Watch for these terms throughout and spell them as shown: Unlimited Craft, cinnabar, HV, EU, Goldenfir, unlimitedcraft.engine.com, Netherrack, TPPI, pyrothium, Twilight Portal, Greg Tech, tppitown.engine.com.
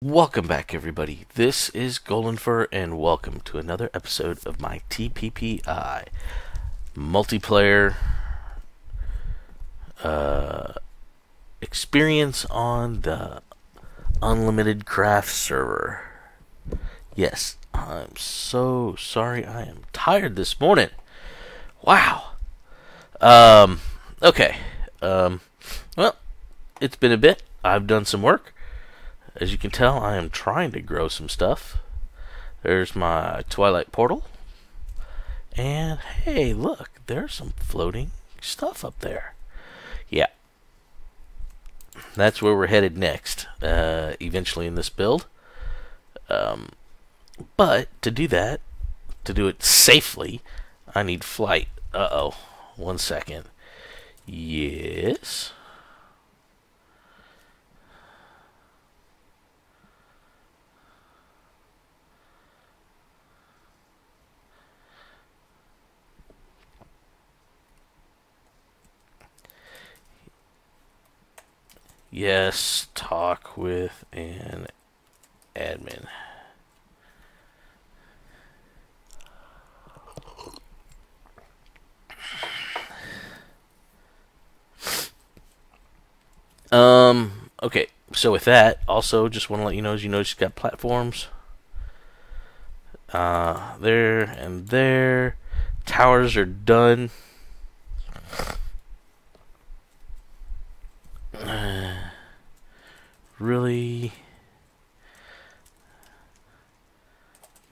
Welcome back, everybody. This is Goldenfir, and welcome to another episode of my TPPI multiplayer experience on the Unlimited Craft server. Yes, I'm so sorry. I am tired this morning. Wow. Okay. Well, it's been a bit. I've done some work. As you can tell, I am trying to grow some stuff. There's my Twilight Portal. And hey, look, there's some floating stuff up there. Yeah. That's where we're headed next, eventually in this build. But to do that, to do it safely, I need flight. Uh-oh. 1 second. Yes. Yes, talk with an admin. Okay, so with that, also just want to let you know, as you know, she's got platforms. There and there. Towers are done. Really,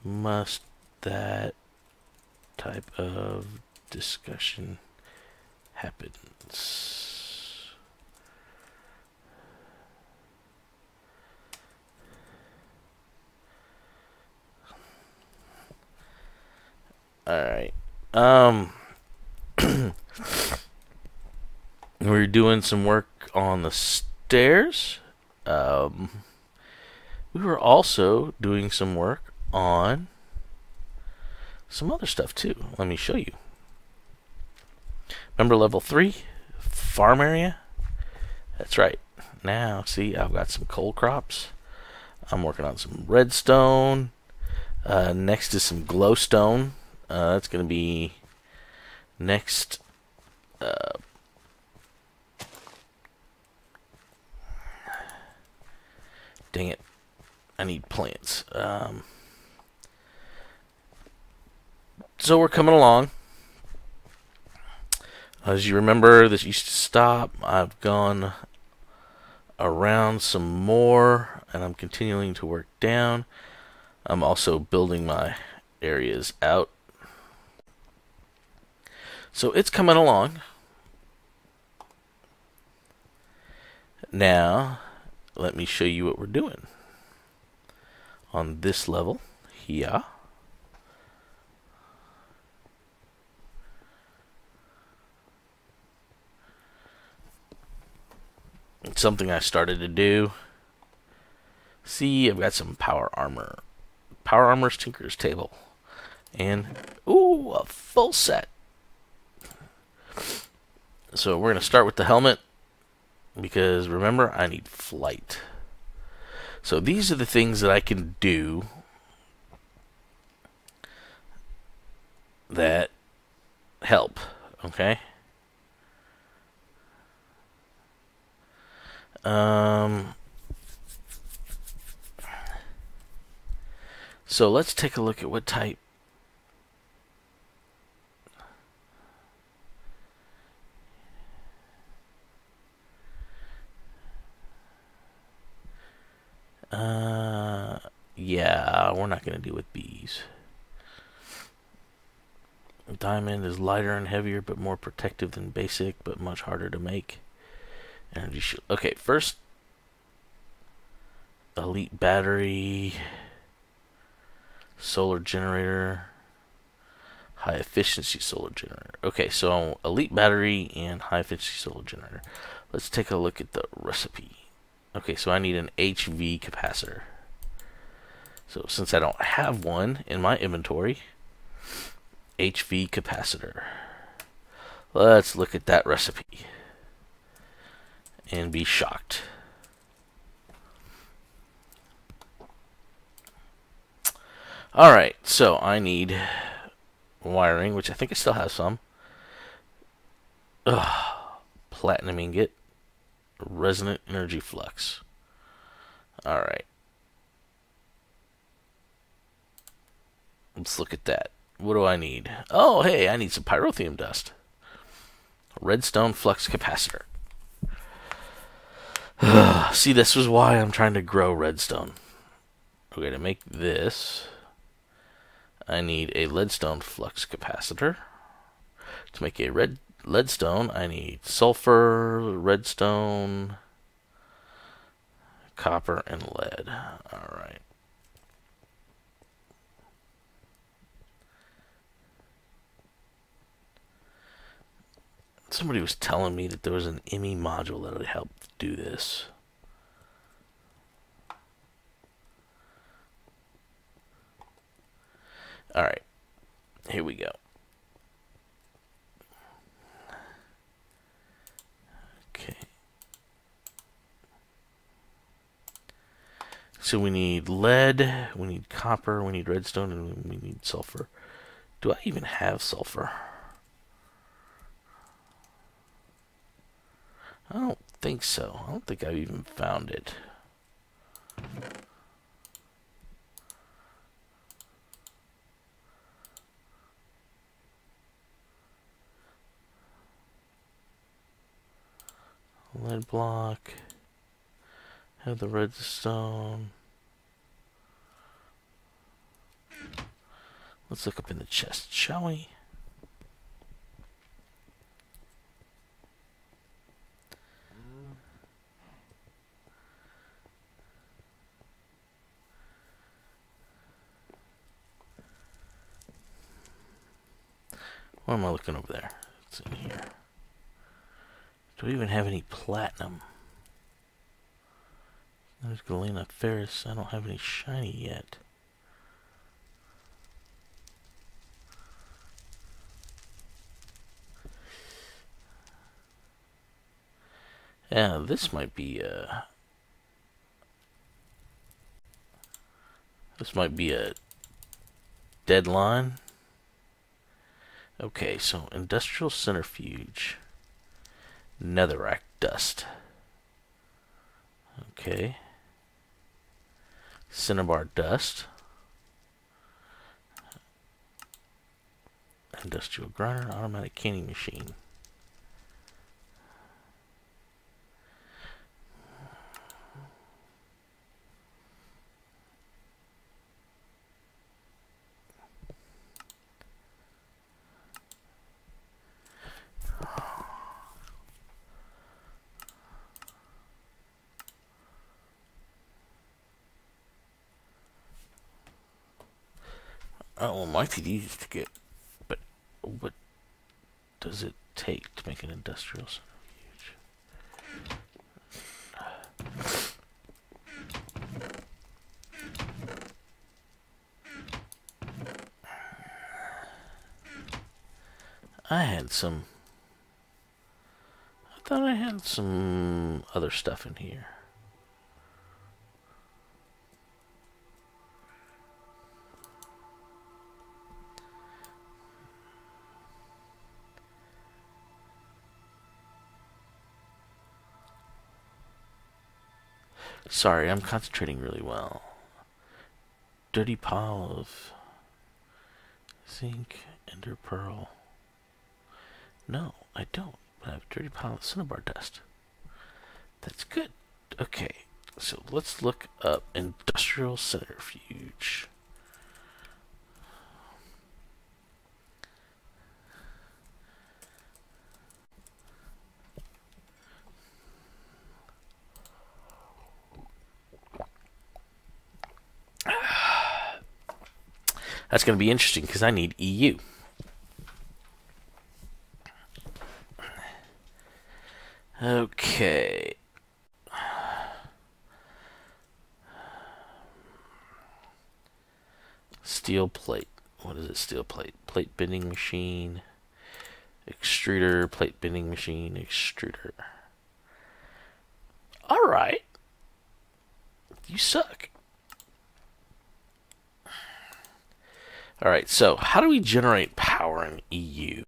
must that type of discussion happen? All right. We're doing some work on the stairs. We were also doing some work on some other stuff too. Let me show you. Remember level 3? Farm area? That's right. Now, see, I've got some coal crops. I'm working on some redstone. Next is some glowstone. That's going to be next... dang it, I need plants. So we're coming along. As you remember, this used to stop. I've gone around some more, and I'm continuing to work down. I'm also building my areas out. So it's coming along. Now... let me show you what we're doing on this level here. It's something I started to do. See, I've got some power armor. Power armor's Tinker's Table. And, ooh, a full set. So we're going to start with the helmet. Because, remember, I need flight. So these are the things that I can do that help, okay? So let's take a look at what type. Yeah, we're not going to deal with bees. Diamond is lighter and heavier, but more protective than basic, but much harder to make. Energy shield. Okay, first, elite battery, solar generator, high efficiency solar generator. Okay, so elite battery and high efficiency solar generator. Let's take a look at the recipe. Okay, so I need an HV capacitor. So since I don't have one in my inventory, HV capacitor. Let's look at that recipe and be shocked. Alright, so I need wiring, which I think I still have some. Platinum ingot. Resonant energy flux. Alright. Let's look at that. What do I need? Oh, hey, I need some pyrothium dust. Redstone flux capacitor. See, this was why I'm trying to grow redstone. Okay, to make this, I need a leadstone flux capacitor. To make a leadstone, I need sulfur, redstone, copper, and lead. Alright. Somebody was telling me that there was an IMI module that would help do this. Alright, here we go. Okay. So we need lead, we need copper, we need redstone, and we need sulfur. Do I even have sulfur? I don't think so. I don't think I've even found it. Lead block. Have the redstone. Let's look up in the chest, shall we? Where am I looking over there? It's in here. Do we even have any platinum? There's Galena Ferris. I don't have any shiny yet. Yeah, this might be a... this might be a deadline. Okay, so industrial centrifuge, netherrack dust. Okay, cinnabar dust, industrial grinder, automatic canning machine. Well, my TD is to get, but what does it take to make an industrial centrifuge? I had some. I thought I had some other stuff in here. Sorry, I'm concentrating really well. Dirty pile of zinc, ender pearl. No, I don't. I have a dirty pile of cinnabar dust. That's good. Okay, so let's look up industrial centrifuge. That's going to be interesting because I need EU. Okay. Steel plate. What is it? Steel plate. Plate bending machine. Extruder. Plate bending machine. Extruder. Alright. You suck. All right, so how do we generate power in EU?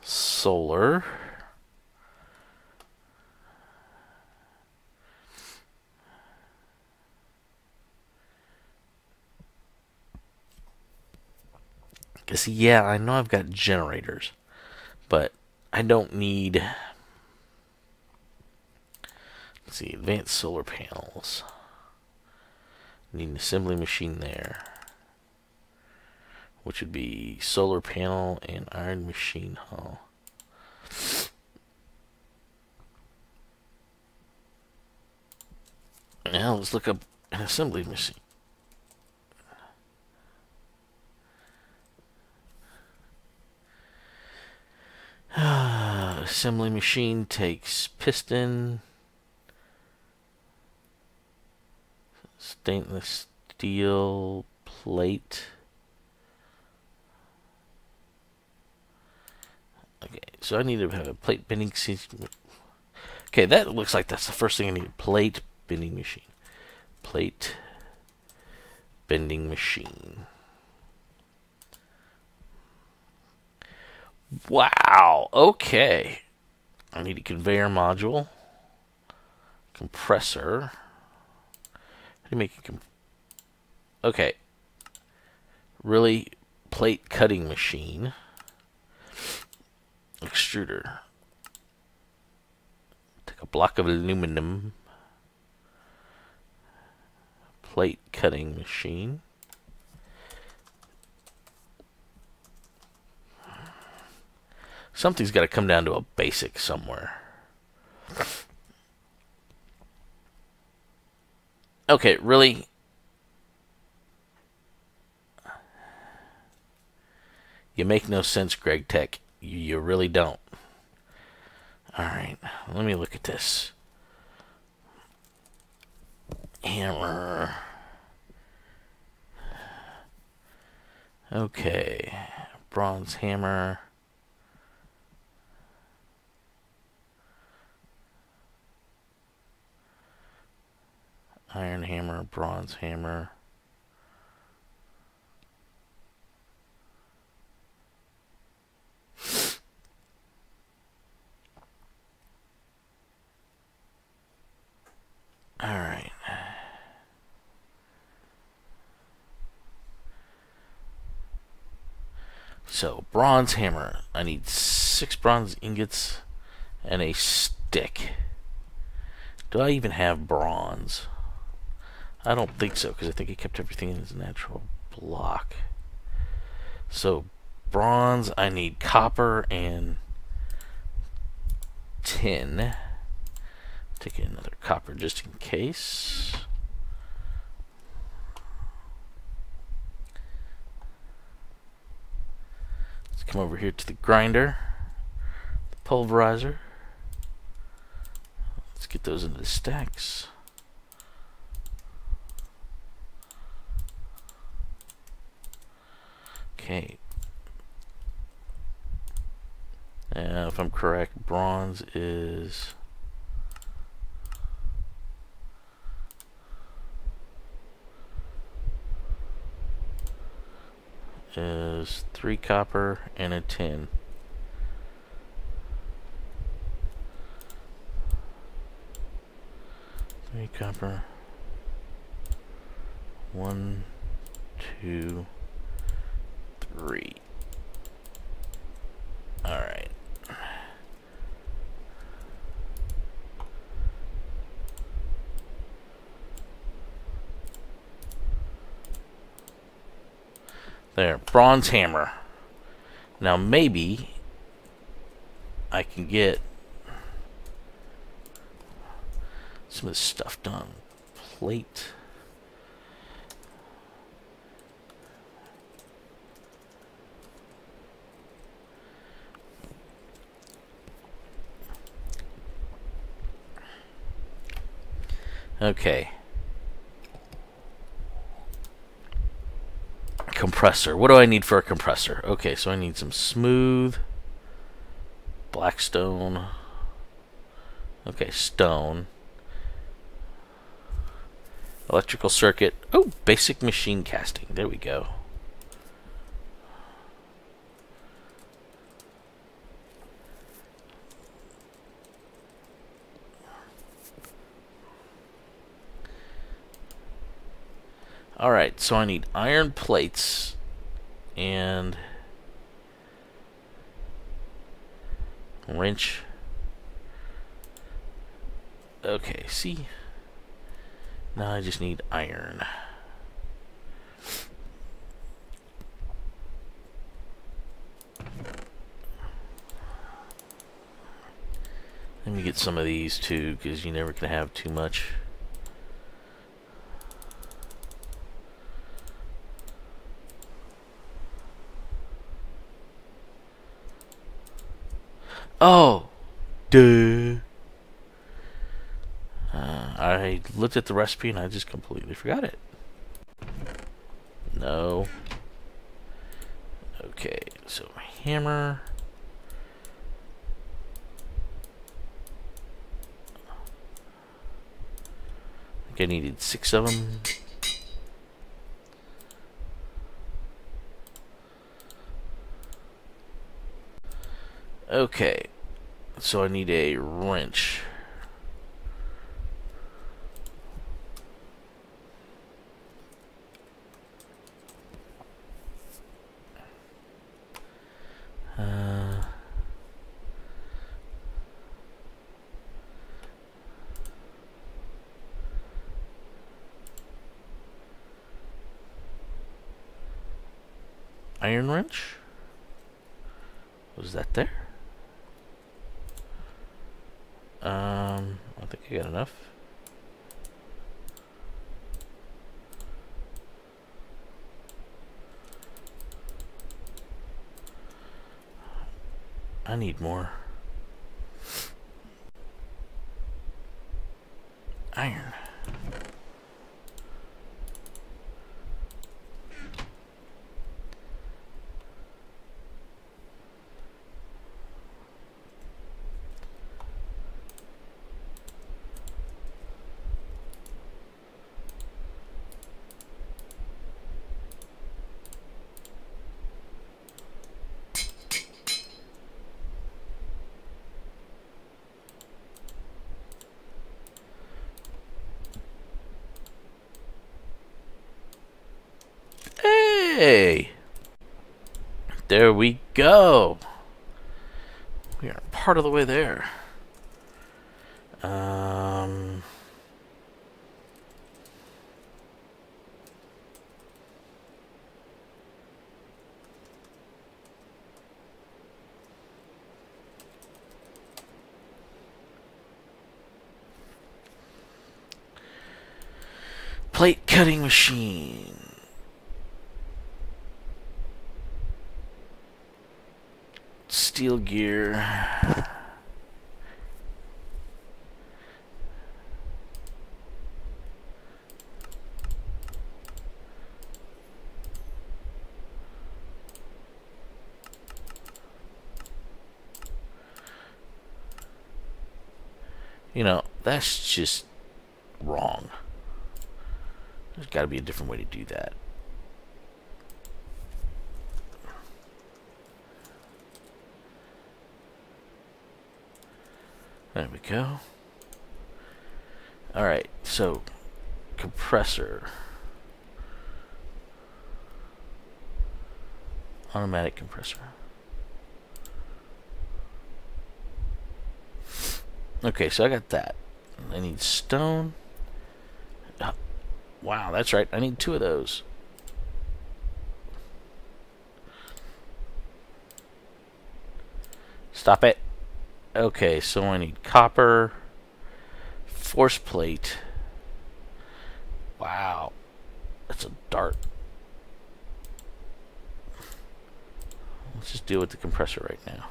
Solar. Because, yeah, I know I've got generators, but I don't need... Let's see, advanced solar panels. Need an assembly machine there, which would be solar panel and iron machine hull. Now let's look up an assembly machine. Assembly machine takes piston, stainless steel plate. Okay, so I need to have a plate bending system. Okay, that looks like that's the first thing I need. Plate bending machine. Plate bending machine. Wow, okay. I need a conveyor module. Compressor. How do you make a okay. Really? Plate cutting machine. Extruder. Take a block of aluminum. Plate cutting machine. Something's got to come down to a basic somewhere. Okay, really? You make no sense, Greg Tech. You really don't. Alright, let me look at this. Hammer. Okay. Bronze hammer. Iron hammer, bronze hammer. All right. So, bronze hammer. I need 6 bronze ingots and a stick. Do I even have bronze? I don't think so, because I think he kept everything in his natural block. So, bronze. I need copper and tin. Take another copper just in case. Let's come over here to the grinder, the pulverizer. Let's get those into the stacks. Okay. Now, if I'm correct, bronze is... is 3 copper and a tin. Three copper. 1, 2, 3. All right. There, bronze hammer. Now maybe I can get some of this stuff done. Plate. Okay. Compressor. What do I need for a compressor? Okay, so I need some smooth blackstone. Okay, stone. electrical circuit. Oh, basic machine casting. There we go. Alright, so I need iron plates and wrench. Okay, see? Now I just need iron. Let me get some of these too, because you never can have too much. Oh, duh. I looked at the recipe and I just completely forgot it. No. Okay, so hammer. I think I needed 6 of them. Okay, so I need a wrench. Iron wrench? Was that there? I think I got enough. I need more iron. There we go. We are part of the way there. Plate cutting machine. Steel gear. You know, that's just wrong. There's got to be a different way to do that. There we go. Alright, so compressor. Automatic compressor. Okay, so I got that. I need stone. Oh, wow, that's right. I need 2 of those. Stop it. Okay, so I need copper, force plate. Wow, that's a dart. Let's just deal with the compressor right now.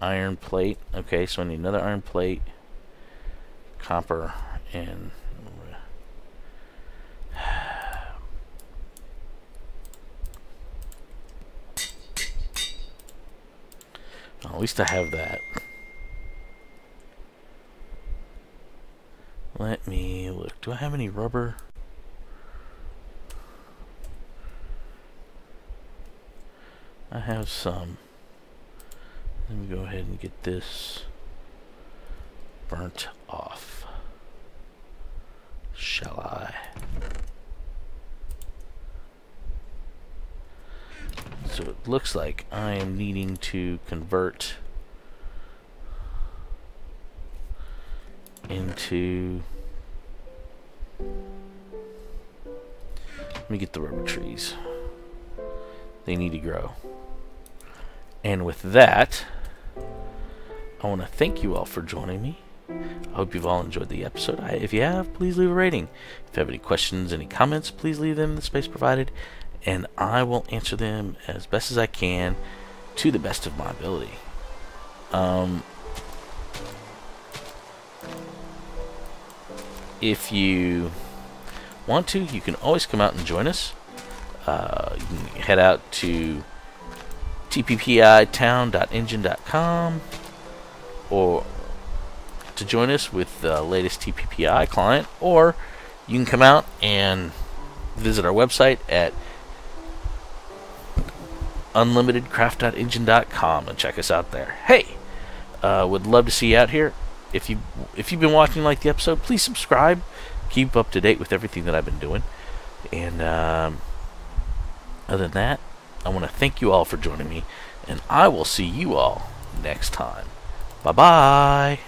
Iron plate. Okay, so I need another iron plate, copper, and At least I have that. Let me look. Do I have any rubber? I have some. Let me go ahead and get this burnt off. Shall I? So it looks like I am needing to convert into... Let me get the rubber trees. They need to grow. And with that, I want to thank you all for joining me. I hope you've all enjoyed the episode. If you have, please leave a rating. If you have any questions, any comments, please leave them in the space provided, and I will answer them as best as I can to the best of my ability. If you want to, you can always come out and join us. You can head out to tppitown.engine.com or to join us with the latest TPPI client, or you can come out and visit our website at unlimitedcraft.engine.com and check us out there. Hey, would love to see you out here. If you've been watching like the episode, please subscribe. Keep up to date with everything that I've been doing. And other than that, I want to thank you all for joining me, and I will see you all next time. Bye-bye.